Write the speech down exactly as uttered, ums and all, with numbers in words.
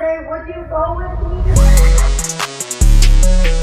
Okay, would you go with me?